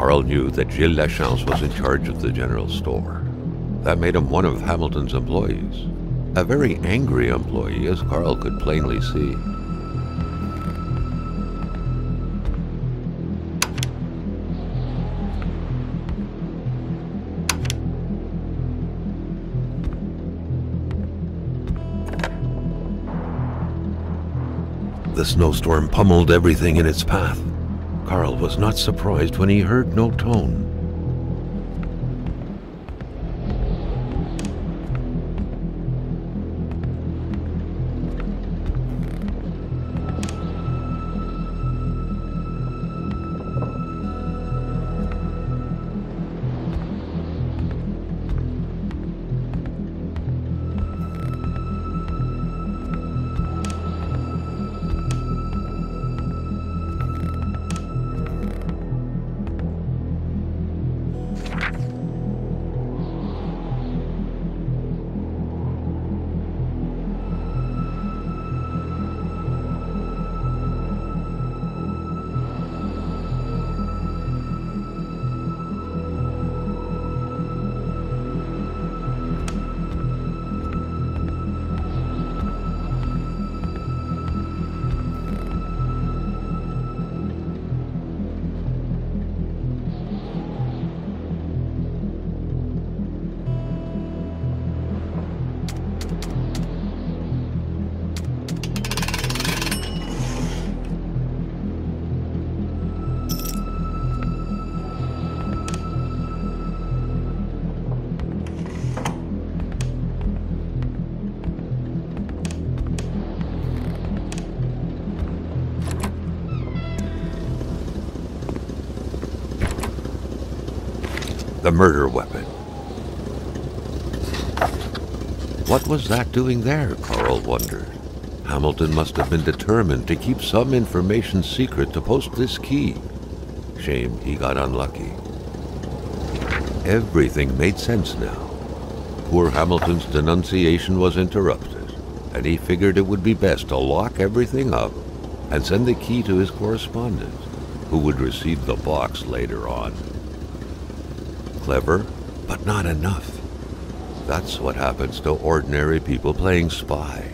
Carl knew that Gilles Lachance was in charge of the general store. That made him one of Hamilton's employees. A very angry employee, as Carl could plainly see. The snowstorm pummeled everything in its path. Carl was not surprised when he heard no tone. The murder weapon. What was that doing there, Carl wondered. Hamilton must have been determined to keep some information secret to post this key. Shame he got unlucky. Everything made sense now. Poor Hamilton's denunciation was interrupted, and he figured it would be best to lock everything up and send the key to his correspondent, who would receive the box later on. Clever, but not enough. That's what happens to ordinary people playing spy.